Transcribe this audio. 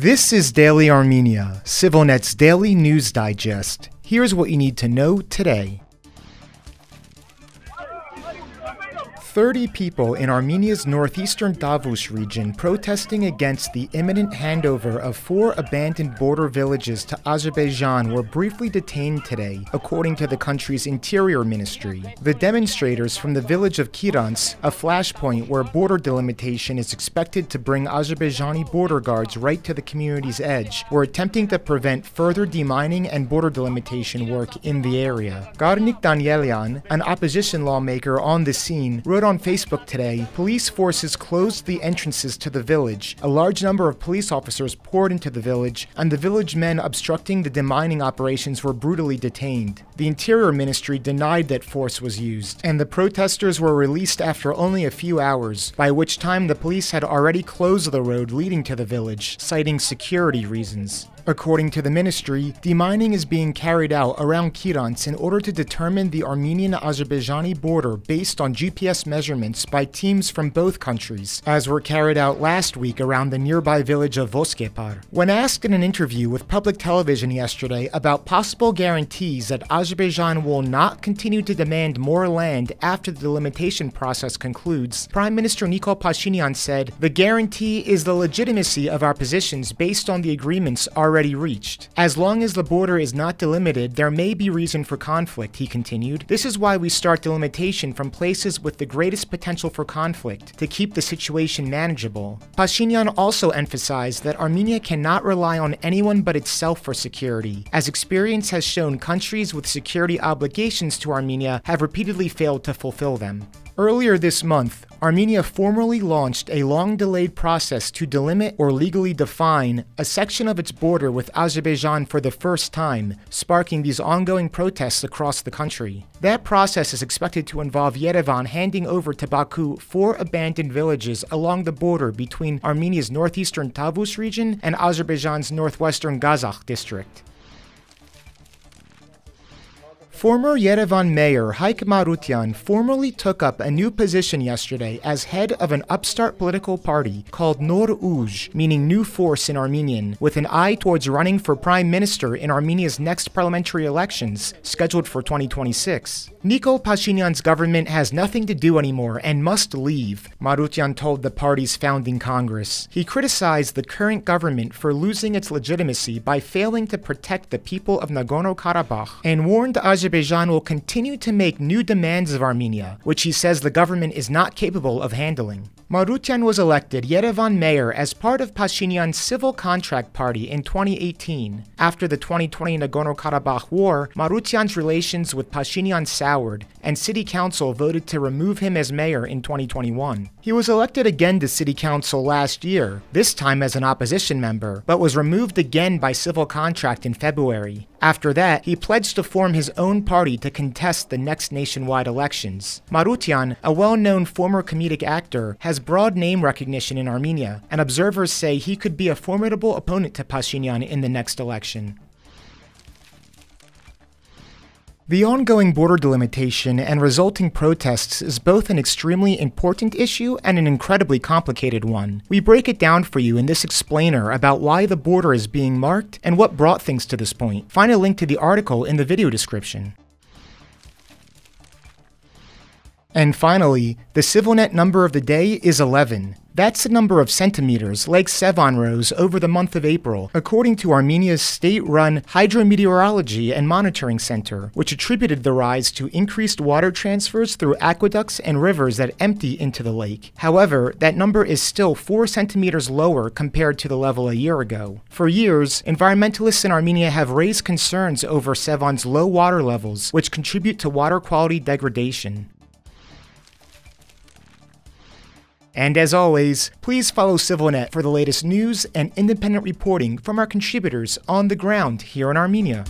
This is Daily Armenia, CivilNet's daily news digest. Here's what you need to know today. 30 people in Armenia's northeastern Tavush region protesting against the imminent handover of four abandoned border villages to Azerbaijan were briefly detained today, according to the country's interior ministry. The demonstrators from the village of Kirants, a flashpoint where border delimitation is expected to bring Azerbaijani border guards right to the community's edge, were attempting to prevent further demining and border delimitation work in the area. Garnik Danielyan, an opposition lawmaker on the scene, wrote on Facebook today, police forces closed the entrances to the village, a large number of police officers poured into the village, and the village men obstructing the demining operations were brutally detained. The Interior Ministry denied that force was used, and the protesters were released after only a few hours, by which time the police had already closed the road leading to the village, citing security reasons. According to the ministry, demining is being carried out around Kirants in order to determine the Armenian-Azerbaijani border based on GPS measurements by teams from both countries, as were carried out last week around the nearby village of Voskepar. When asked in an interview with public television yesterday about possible guarantees that Azerbaijan will not continue to demand more land after the delimitation process concludes, Prime Minister Nikol Pashinyan said, "The guarantee is the legitimacy of our positions based on the agreements already reached. As long as the border is not delimited, there may be reason for conflict," he continued. "This is why we start delimitation from places with the greatest potential for conflict, to keep the situation manageable." Pashinyan also emphasized that Armenia cannot rely on anyone but itself for security, as experience has shown countries with security obligations to Armenia have repeatedly failed to fulfill them. Earlier this month, Armenia formally launched a long-delayed process to delimit or legally define a section of its border with Azerbaijan for the first time, sparking these ongoing protests across the country. That process is expected to involve Yerevan handing over to Baku four abandoned villages along the border between Armenia's northeastern Tavush region and Azerbaijan's northwestern Gazakh district. Former Yerevan Mayor Hayk Marutyan formally took up a new position yesterday as head of an upstart political party called Nor-Uj, meaning New Force in Armenian, with an eye towards running for prime minister in Armenia's next parliamentary elections, scheduled for 2026. Nikol Pashinyan's government has nothing to do anymore and must leave, Marutyan told the party's founding Congress. He criticized the current government for losing its legitimacy by failing to protect the people of Nagorno-Karabakh and warned Azerbaijan will continue to make new demands of Armenia, which he says the government is not capable of handling. Marutyan was elected Yerevan mayor as part of Pashinyan's civil contract party in 2018. After the 2020 Nagorno-Karabakh war, Marutyan's relations with Pashinyan soured, and city council voted to remove him as mayor in 2021. He was elected again to city council last year, this time as an opposition member, but was removed again by civil contract in February. After that, he pledged to form his own party to contest the next nationwide elections. Marutyan, a well-known former comedic actor, has broad name recognition in Armenia, and observers say he could be a formidable opponent to Pashinyan in the next election. The ongoing border delimitation and resulting protests is both an extremely important issue and an incredibly complicated one. We break it down for you in this explainer about why the border is being marked and what brought things to this point. Find a link to the article in the video description. And finally, the CivilNet number of the day is 11. That's the number of centimeters Lake Sevan rose over the month of April, according to Armenia's state-run Hydrometeorology and Monitoring Center, which attributed the rise to increased water transfers through aqueducts and rivers that empty into the lake. However, that number is still 4 centimeters lower compared to the level a year ago. For years, environmentalists in Armenia have raised concerns over Sevan's low water levels, which contribute to water quality degradation. And as always, please follow CivilNet for the latest news and independent reporting from our contributors on the ground here in Armenia.